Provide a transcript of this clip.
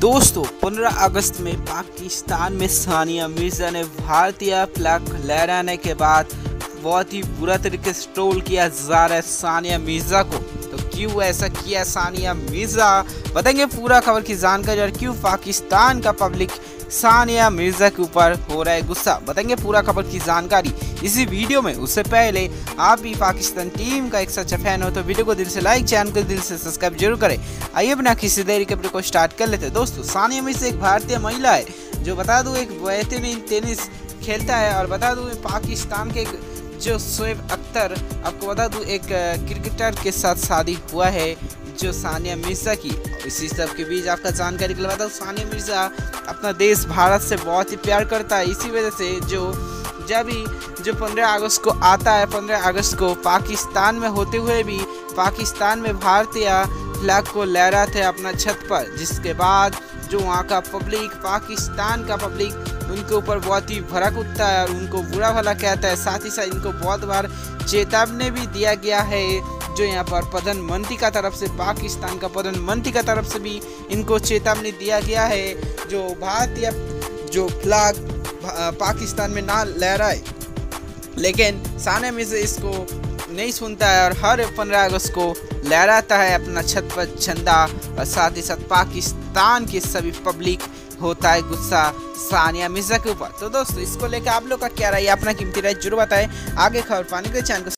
दोस्तों 15 अगस्त में पाकिस्तान में सानिया मिर्ज़ा ने भारतीय फ्लैग लहराने के बाद बहुत ही बुरा तरीके से ट्रोल किया जा रहा है सानिया मिर्ज़ा को। तो क्यों ऐसा किया सानिया मिर्ज़ा, बताएंगे पूरा खबर की जानकारी, और क्यों पाकिस्तान का पब्लिक सानिया मिर्ज़ा के ऊपर हो रहा है गुस्सा, बताएंगे पूरा खबर की जानकारी इसी वीडियो में। उससे पहले आप भी पाकिस्तान टीम का एक सच्चा फैन हो तो वीडियो को दिल से लाइक, चैनल को दिल से सब्सक्राइब जरूर करें। आइए बिना किसी देरी के वीडियो को स्टार्ट कर लेते हैं। दोस्तों सानिया मिर्ज़ा एक भारतीय महिला है जो बता दूं एक बेहतरीन टेनिस खेलता है, और बता दूं पाकिस्तान के जो शोएब अख्तर, आपको बता दूं एक क्रिकेटर के साथ शादी हुआ है जो सानिया मिर्ज़ा की। इसी सब के बीच आपका जानकारी के लिए बता दूं सानिया मिर्ज़ा अपना देश भारत से बहुत ही प्यार करता है। इसी वजह से जो 15 अगस्त को आता है, 15 अगस्त को पाकिस्तान में होते हुए भी पाकिस्तान में भारतीय फ्लैग को लहराते हैं अपना छत पर, जिसके बाद जो वहाँ का पब्लिक, पाकिस्तान का पब्लिक उनके ऊपर बहुत ही भड़क उठता है और उनको बुरा भला कहता है। साथ ही साथ इनको बहुत बार चेतावनी भी दिया गया है, जो यहाँ पर प्रधानमंत्री का तरफ से, पाकिस्तान का प्रधानमंत्री का तरफ से भी इनको चेतावनी दिया गया है जो भारतीय जो फ्लैग पाकिस्तान में ना लहराए, लेकिन सानिया मिर्ज़ा इसको नहीं सुनता है और हर 15 अगस्त को लहराता है अपना छत पर झंडा। और साथ ही साथ पाकिस्तान के सभी पब्लिक होता है गुस्सा सानिया मिर्ज़ा के ऊपर। तो दोस्तों इसको लेकर आप लोग का क्या राय, अपना कीमती राय जरूर बताएं। आगे खबर पाने के चैनल को